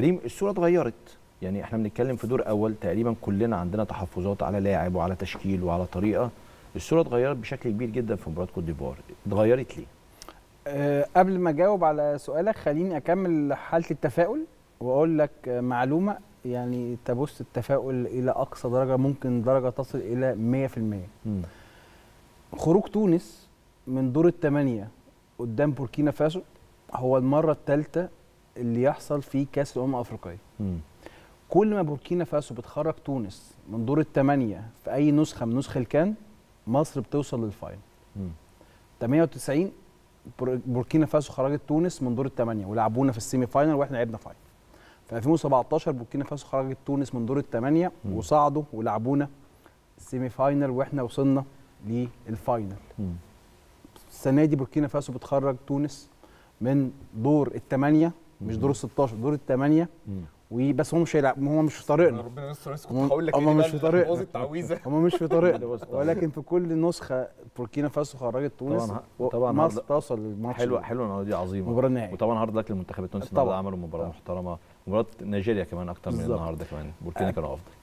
كريم الصوره اتغيرت. يعني احنا بنتكلم في دور اول، تقريبا كلنا عندنا تحفظات على لاعب وعلى تشكيل وعلى طريقه. الصوره اتغيرت بشكل كبير جدا في مباراه كوت ديفوار، اتغيرت ليه؟ قبل ما اجاوب على سؤالك خليني اكمل حاله التفاؤل واقول لك معلومه يعني تبص التفاؤل الى اقصى درجه ممكن، درجه تصل الى 100%. خروج تونس من دور الثمانيه قدام بوركينا فاسو هو المره الثالثه اللي يحصل في كاس الامم الافريقيه. كل ما بوركينا فاسو بتخرج تونس من دور الثمانيه في اي نسخه من نسخ الكان، مصر بتوصل للفاينل. 98 بوركينا فاسو خرجت تونس من دور الثمانيه ولعبونا في السيمي فاينل واحنا لعبنا فاينل. في 2017 بوركينا فاسو خرجت تونس من دور الثمانيه وصعدوا ولعبونا السيمي فاينل واحنا وصلنا للفاينل. السنه دي بوركينا فاسو بتخرج تونس من دور الثمانيه، مش دور ال16، دور الثمانيه. وبس هم مش هيلعبوا، هم مش في طريقنا. ربنا يستر، لسه كنت هقول لك ايه، مش في طريقنا، باظت التعويذه. هم مش في طريقنا، ولكن في كل نسخه بوركينا فاسو خرجت تونس طبعا مصر توصل للماتش. حلوه حلوه المباراه دي، عظيمه مباراه نهائيه. وطبعا هارد لك للمنتخب التونسي، النهارده عملوا مباراه محترمه. مباراه نيجيريا كمان اكتر من النهارده كمان، بوركينا كانوا افضل.